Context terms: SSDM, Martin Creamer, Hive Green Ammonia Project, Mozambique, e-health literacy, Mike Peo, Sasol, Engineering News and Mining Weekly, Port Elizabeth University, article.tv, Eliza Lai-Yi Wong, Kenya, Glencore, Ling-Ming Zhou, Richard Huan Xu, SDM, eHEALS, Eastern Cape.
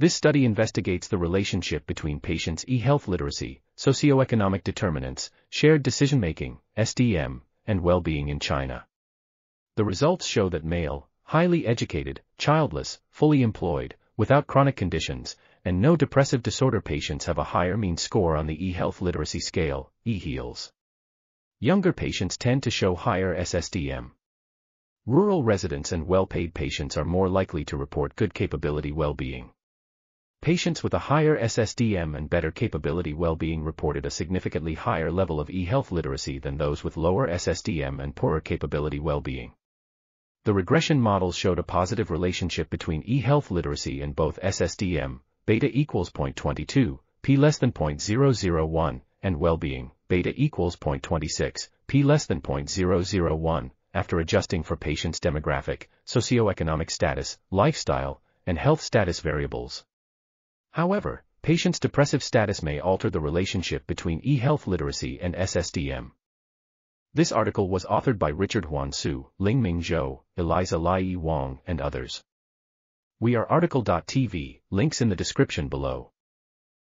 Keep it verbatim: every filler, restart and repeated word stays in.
This study investigates the relationship between patients' e-health literacy, socioeconomic determinants, shared decision-making, S D M, and well-being in China. The results show that male, highly educated, childless, fully employed, without chronic conditions, and no depressive disorder patients have a higher mean score on the e-health literacy scale, e HEALS. Younger patients tend to show higher S S D M. Rural residents and well-paid patients are more likely to report good capability well-being. Patients with a higher S S D M and better capability well-being reported a significantly higher level of e-health literacy than those with lower S S D M and poorer capability well-being. The regression models showed a positive relationship between e-health literacy and both S S D M, beta equals zero point two two, p less than zero point zero zero one, and well-being, beta equals zero point two six, p less than zero point zero zero one, after adjusting for patients' demographic, socioeconomic status, lifestyle, and health status variables. However, patients' depressive status may alter the relationship between e-health literacy and S S D M. This article was authored by Richard Huan Xu, Ling-Ming Zhou, Eliza Lai-Yi Wong, and others. We are article dot t v, links in the description below.